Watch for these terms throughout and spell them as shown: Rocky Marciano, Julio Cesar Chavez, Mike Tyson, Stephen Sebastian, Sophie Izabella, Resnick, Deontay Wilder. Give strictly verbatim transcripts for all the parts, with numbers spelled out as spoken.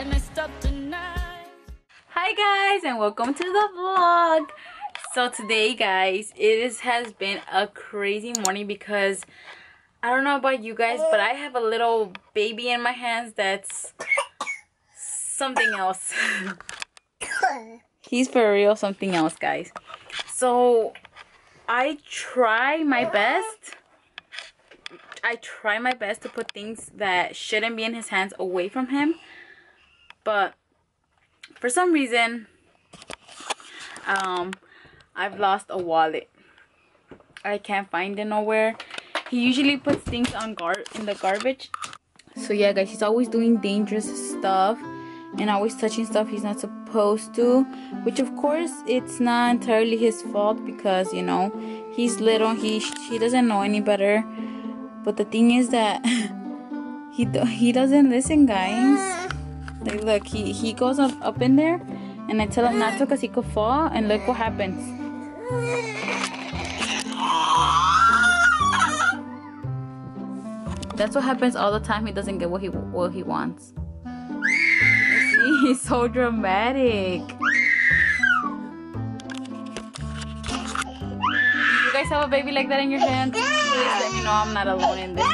I messed up tonight. Hi guys, and welcome to the vlog. So today guys, it is, has been a crazy morning because I don't know about you guys, but I have a little baby in my hands that's something else. He's for real something else, guys. So I try my best. I try my best to put things that shouldn't be in his hands away from him, but for some reason um I've lost a wallet. I can't find it nowhere. He usually puts things on guard in the garbage. So yeah guys, he's always doing dangerous stuff and always touching stuff he's not supposed to, which of course it's not entirely his fault because, you know, he's little, he he doesn't know any better. But the thing is that he he doesn't listen, guys. Like, look, he, he goes up, up in there, and I tell him not to because he could fall, and look what happens. That's what happens all the time. He doesn't get what he, what he wants. You see, he's so dramatic. You guys have a baby like that in your hands? Please let me know I'm not alone in this.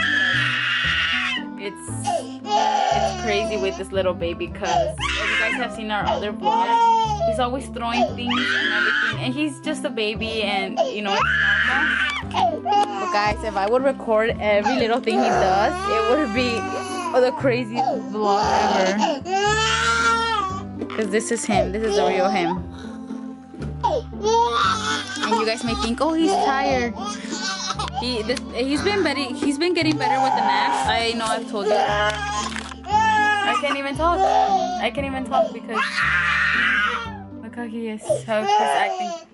It's, it's crazy with this little baby because, as you guys have seen our other vlog, he's always throwing things and everything, and he's just a baby, and you know, it's normal. But guys, if I would record every little thing he does, it would be the craziest vlog ever. Because this is him, this is the real him. And you guys may think, oh, he's tired. He, this, he's been better, he's been getting better with the naps. I know I've told you. I can't even talk. I can't even talk because look how he is, how he's acting.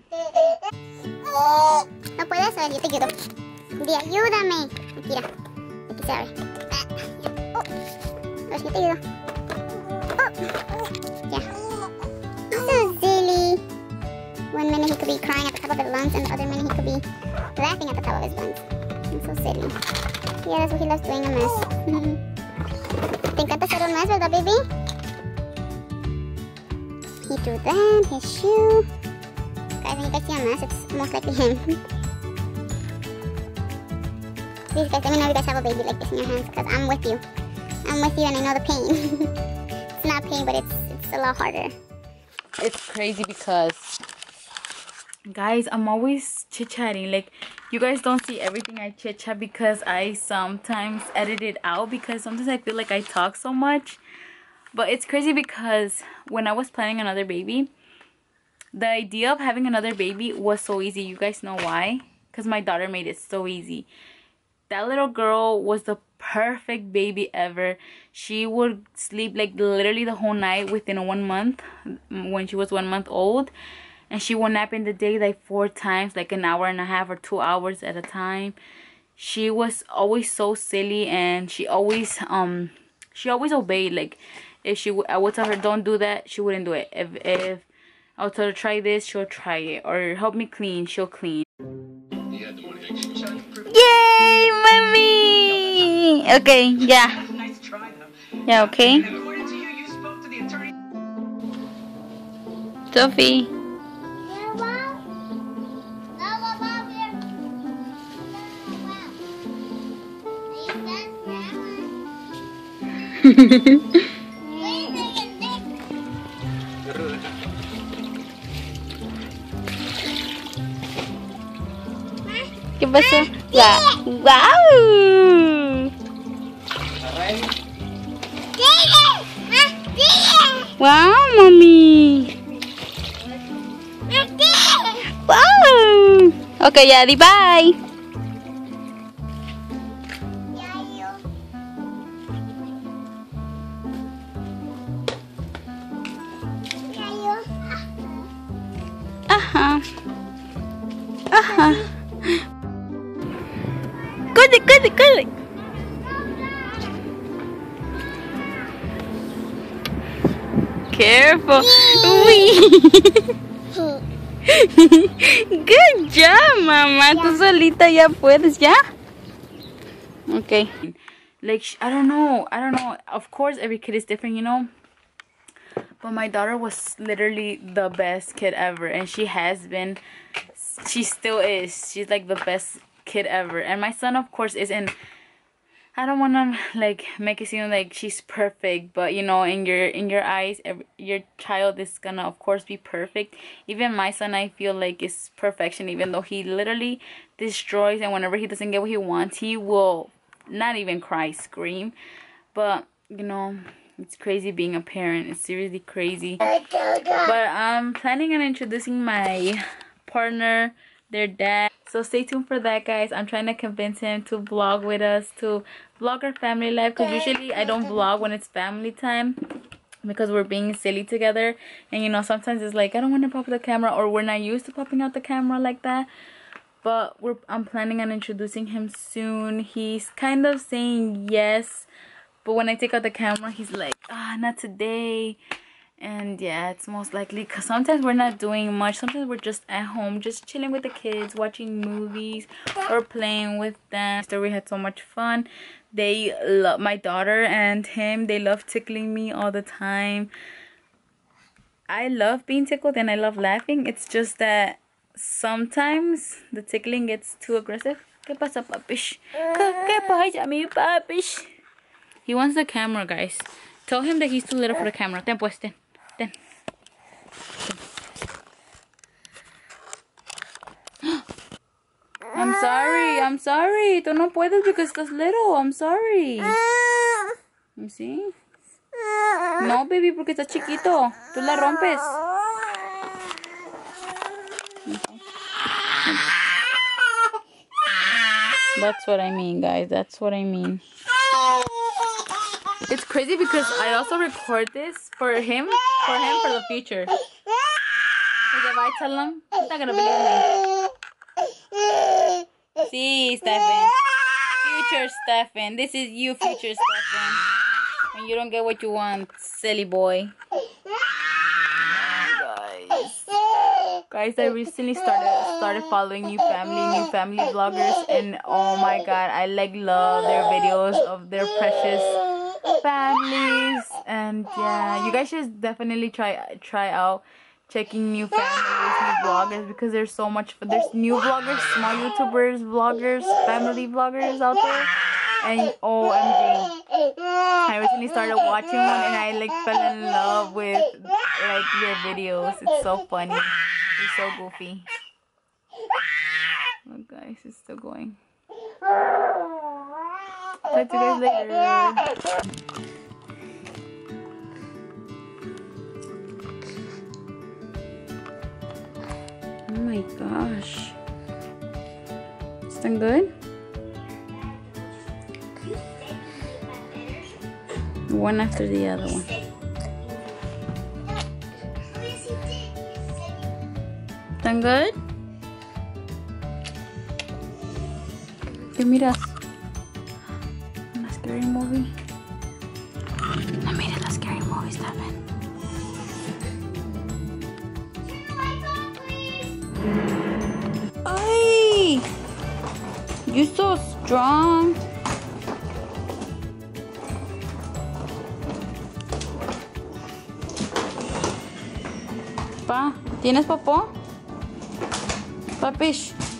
No puedes ver, yo te ayudo. Di ayúdame. Mira, aquí se abre. Oh, yo te ayudo. Oh, yeah. So silly. One minute he could be crying at the top of his lungs, and the other minute he could be laughing at the top of his lungs. It's so silly. Yeah, that's what he loves doing, a mess. ¿Te encanta hacer un mess, verdad, baby? He threw that, his shoe. Guys, when you guys see a mess, it's most likely him. Please, guys, let me know if you guys have a baby like this in your hands, because I'm with you. I'm with you, and I know the pain. It's not pain, but it's, it's a lot harder. It's crazy because, guys, I'm always chit-chatting. Like, you guys don't see everything I chit-chat because I sometimes edit it out because sometimes I feel like I talk so much. But it's crazy because when I was planning another baby, the idea of having another baby was so easy. You guys know why? Because my daughter made it so easy. That little girl was the perfect baby ever. She would sleep like literally the whole night within one month when she was one month old. And she would nap in the day like four times, like an hour and a half or two hours at a time. She was always so silly, and she always um she always obeyed. Like, if she w I would tell her don't do that, she wouldn't do it. If if I would tell her try this, she'll try it. Or help me clean, she'll clean. Yay, mommy! Okay, yeah. Yeah, okay. Sophie. ¿Qué pasó? ¡Guau! ¡Guau! ¡Guau, mami! ¡Guau! Ok, ya di bye. Uh-huh. Good, good, good. Careful. Good job, mama. Yeah. Tú solita ya puedes, ya? Okay. Like, I don't know. I don't know. Of course, every kid is different, you know? But my daughter was literally the best kid ever, and she has been. She still is. She's like the best kid ever. And my son, of course, is in. I don't want to like make it seem like she's perfect, but you know, in your in your eyes, every, your child is gonna of course be perfect. Even my son, I feel like, is perfection, even though he literally destroys, and whenever he doesn't get what he wants, he will not even cry, scream. But you know, it's crazy being a parent. It's seriously crazy. But I'm planning on introducing my partner, their dad. So stay tuned for that, guys. I'm trying to convince him to vlog with us, to vlog our family life. Because usually I don't vlog when it's family time, because we're being silly together. And you know, sometimes it's like, I don't want to pop the camera, or we're not used to popping out the camera like that. But we're, I'm planning on introducing him soon. He's kind of saying yes. But when I take out the camera, he's like, ah, not today. And yeah, it's most likely because sometimes we're not doing much. Sometimes we're just at home, just chilling with the kids, watching movies, or playing with them. So we had so much fun. They love my daughter and him. They love tickling me all the time. I love being tickled and I love laughing. It's just that sometimes the tickling gets too aggressive. ¿Qué pasa, papish? ¿Qué pasa, mi papish? He wants the camera, guys. Tell him that he's too little for the camera. Ten, pues, ten. Ten. ten. I'm sorry. I'm sorry. Tú no puedes because estás little. I'm sorry. You see? No, baby, porque estás chiquito. Tú la rompes. That's what I mean, guys. That's what I mean. It's crazy because I also record this for him, for him for the future. Because if I tell him, he's not gonna believe me. See, Stephen, future Stephen, this is you, future Stephen. When you don't get what you want, silly boy. Oh, guys, guys, I recently started started following new family, new family vloggers, and oh my God, I like love their videos of their precious families. And yeah, you guys should definitely try try out checking new families, new vloggers, because there's so much fun. There's new vloggers, small YouTubers, vloggers, family vloggers out there, and O M G, I recently started watching one and I like fell in love with like their videos. It's so funny. It's so goofy. Look, guys, it's still going. Talk to you guys later. Oh my gosh. It's done good? One after the other one. Done good? ¿Qué miras? Scary movie. No miren las scary movies, Stephen. Ay! You're so strong. Pa, ¿tienes popó? Papish.